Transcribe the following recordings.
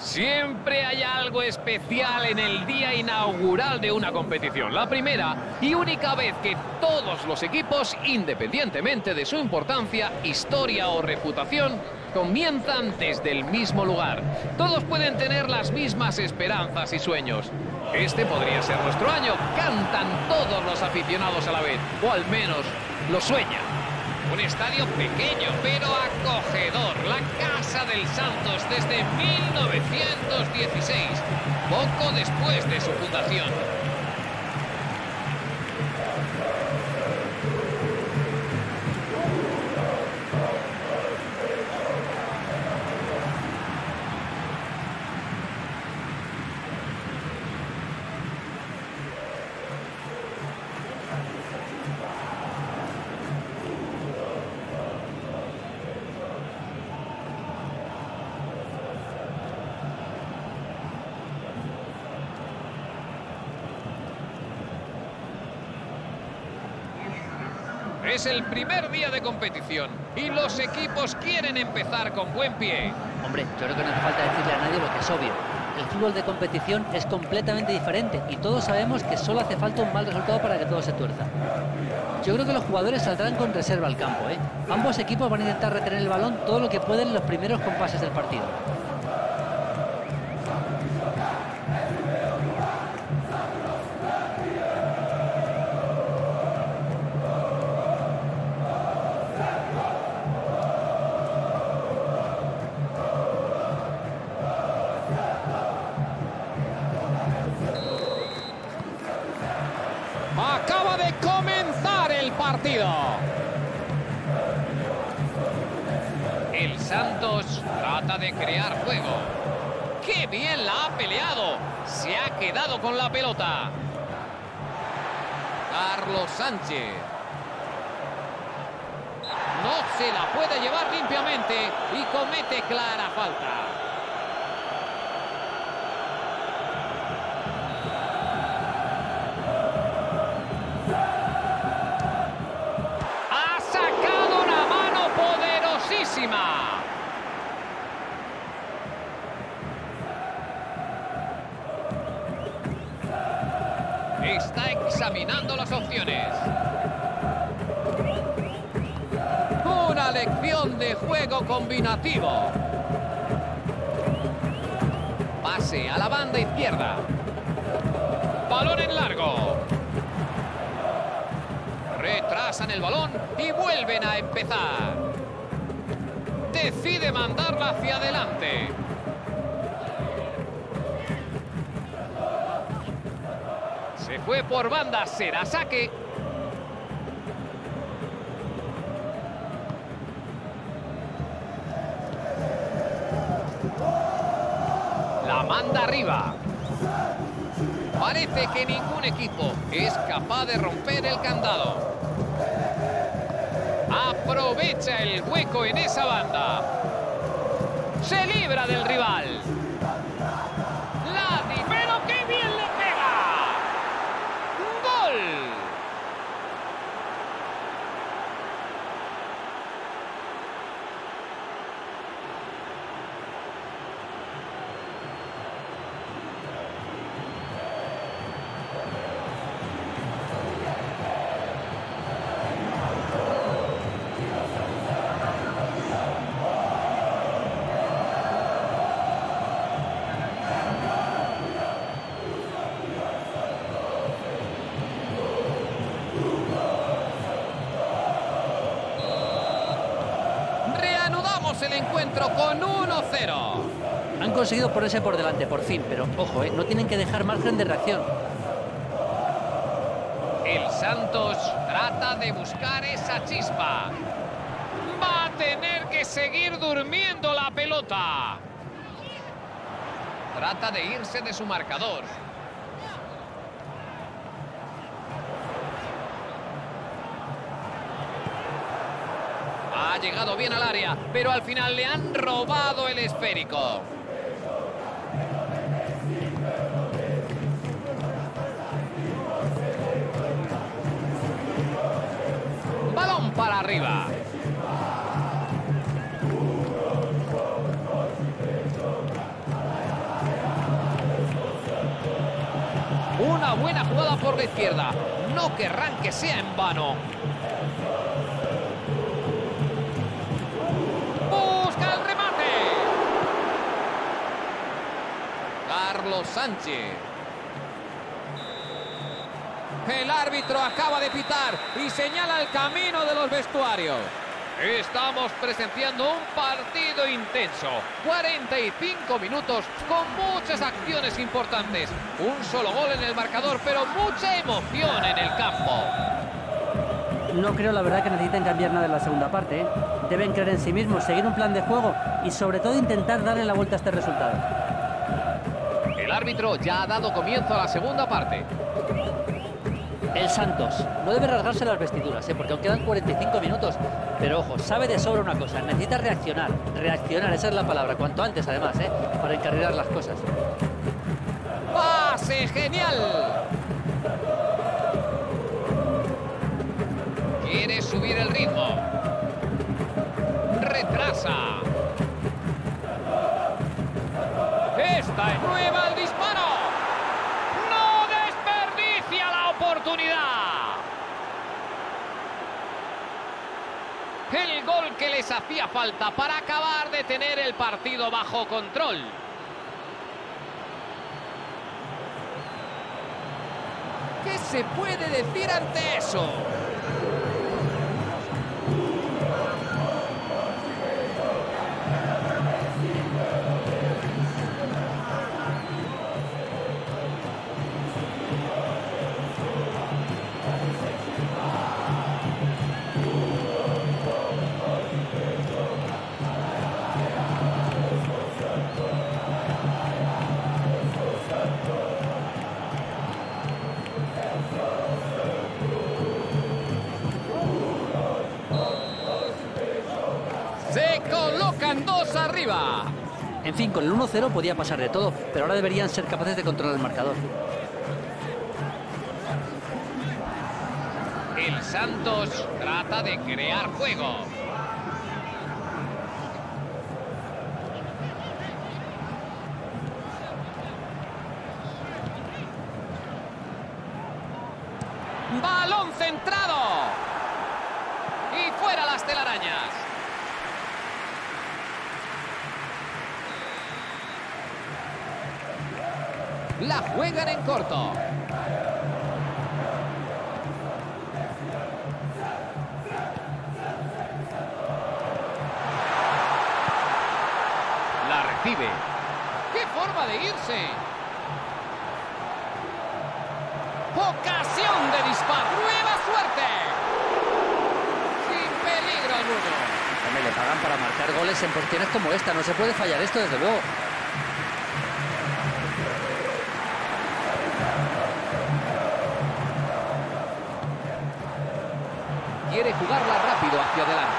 Siempre hay algo especial en el día inaugural de una competición. La primera y única vez que todos los equipos, independientemente de su importancia, historia o reputación, comienzan desde el mismo lugar. Todos pueden tener las mismas esperanzas y sueños. Este podría ser nuestro año. Cantan todos los aficionados a la vez, o al menos lo sueñan. Un estadio pequeño, pero acogedor. La casa del Santos desde 1916, poco después de su fundación. Es el primer día de competición y los equipos quieren empezar con buen pie. Hombre, yo creo que no hace falta decirle a nadie lo que es obvio. El fútbol de competición es completamente diferente y todos sabemos que solo hace falta un mal resultado para que todo se tuerza. Yo creo que los jugadores saldrán con reserva al campo, ¿eh? Ambos equipos van a intentar retener el balón todo lo que pueden en los primeros compases del partido. Acaba de comenzar el partido. El Santos trata de crear juego. ¡Qué bien la ha peleado! Se ha quedado con la pelota. Carlos Sánchez. No se la puede llevar limpiamente y comete clara falta. Está examinando las opciones. Una lección de juego combinativo. Pase a la banda izquierda. Balón en largo. Retrasan el balón y vuelven a empezar. Decide mandarla hacia adelante. Se fue por banda, será saque. La manda arriba. Parece que ningún equipo es capaz de romper el candado. Aprovecha el hueco en esa banda. Se libra del rival. Lati, pero qué bien le pega. ¡Gol! El encuentro con 1-0. Han conseguido ponerse por delante por fin, pero ojo, no tienen que dejar margen de reacción. El Santos trata de buscar esa chispa. Va a tener que seguir durmiendo la pelota. Trata de irse de su marcador. Ha llegado bien al área, pero al final le han robado el esférico. Balón para arriba. jugada, buena jugada por la izquierda. No querrán que sea en vano. Busca el remate. Carlos Sánchez. El árbitro acaba de pitar y señala el camino de los vestuarios. Estamos presenciando un partido intenso. 45 minutos con muchas acciones importantes. Un solo gol en el marcador, pero mucha emoción en el campo. No creo, la verdad, que necesiten cambiar nada en la segunda parte, ¿eh? Deben creer en sí mismos, seguir un plan de juego y, sobre todo, intentar darle la vuelta a este resultado. El árbitro ya ha dado comienzo a la segunda parte. El Santos no debe rasgarse las vestiduras, ¿eh? Porque aún quedan 45 minutos. Pero ojo, sabe de sobra una cosa, necesita reaccionar. Reaccionar, esa es la palabra, cuanto antes además, ¿eh? Para encarrilar las cosas. ¡Pase genial! Quiere subir el ritmo. Retrasa. Esta es nueva, el disparo. ¡No desperdicia la oportunidad! El gol que les hacía falta para acabar de tener el partido bajo control. ¿Qué se puede decir ante eso? Dos arriba. En fin, con el 1-0 podía pasar de todo, pero ahora deberían ser capaces de controlar el marcador. El Santos trata de crear juego. Balón centrado. Y fuera las telarañas. La juegan en corto. La recibe. ¡Qué forma de irse! Ocasión de disparo. ¡Nueva suerte! Sin peligro alguno. Hombre, le pagan para marcar goles en posiciones como esta. No se puede fallar esto, desde luego. Quiere jugarla rápido hacia adelante.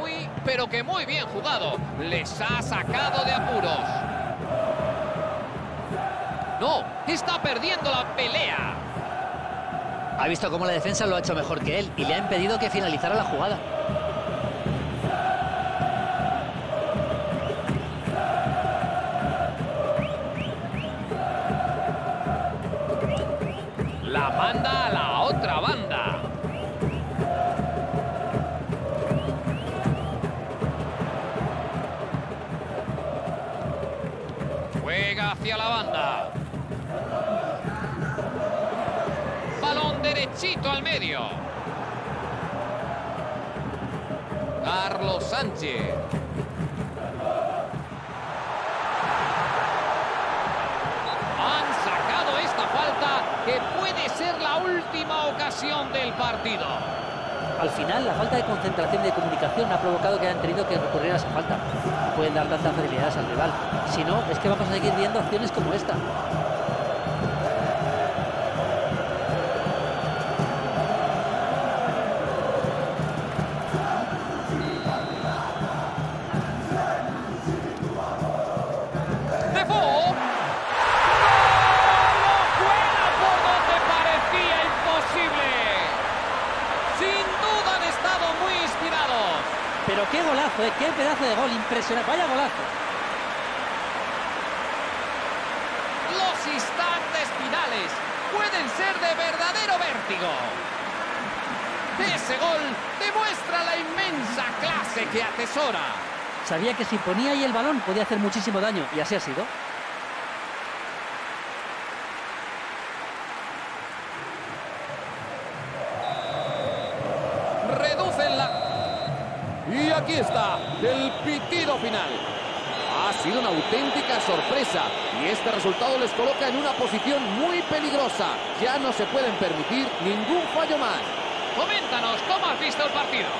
Muy, pero que muy bien jugado. Les ha sacado de apuros. No, está perdiendo la pelea. Ha visto cómo la defensa lo ha hecho mejor que él y le ha impedido que finalizara la jugada. La manda a la otra banda. Juega hacia la banda. Derechito al medio. Carlos Sánchez. Han sacado esta falta que puede ser la última ocasión del partido. Al final, la falta de concentración y de comunicación ha provocado que hayan tenido que recurrir a esa falta. Pueden dar tantas facilidades al rival. Si no, es que vamos a seguir viendo acciones como esta. ¡Oh! Pero qué golazo, ¿eh? Qué pedazo de gol, impresionante, vaya golazo. Los instantes finales pueden ser de verdadero vértigo. Ese gol demuestra la inmensa clase que atesora. Sabía que si ponía ahí el balón podía hacer muchísimo daño, y así ha sido. Y aquí está el pitido final. Ha sido una auténtica sorpresa y este resultado les coloca en una posición muy peligrosa. Ya no se pueden permitir ningún fallo más. Coméntanos cómo has visto el partido.